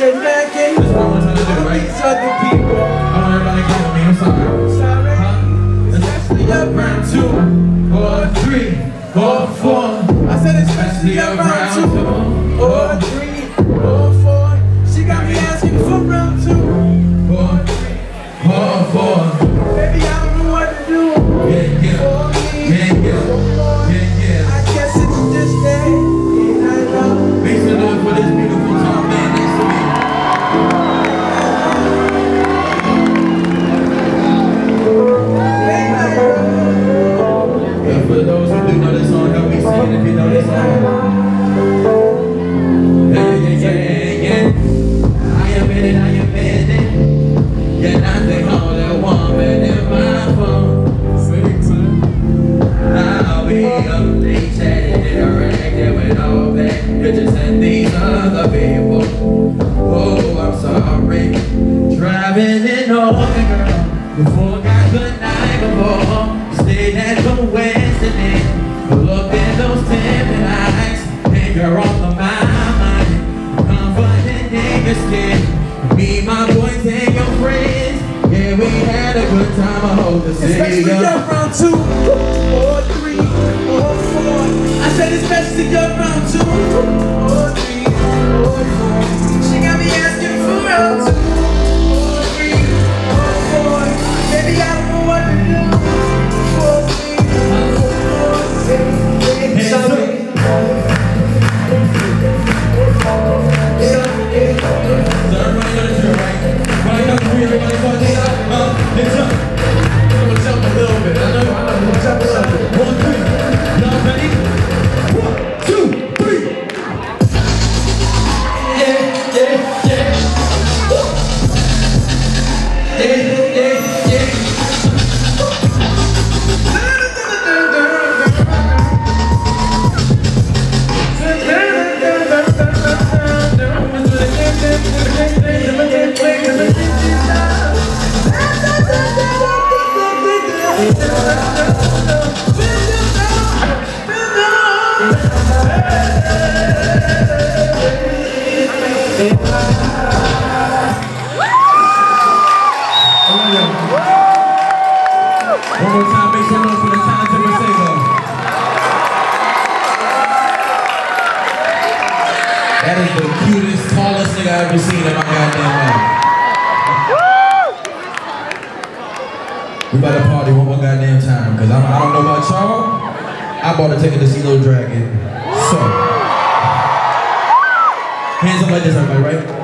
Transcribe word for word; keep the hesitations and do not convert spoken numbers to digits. straight back in. That's what I want to do, right? These other people. I want everybody to get on me, I'm sorry. Sorry. Huh? Especially up round two, or three, or four. I said especially up round two, or three, or four. She got me asking for round two, or three, or four. Baby, I don't know what to do. Yeah, yeah. For me, yeah, yeah. Yeah, yeah. I guess it's just that. Little Dragon. So, hands up like this, everybody, right?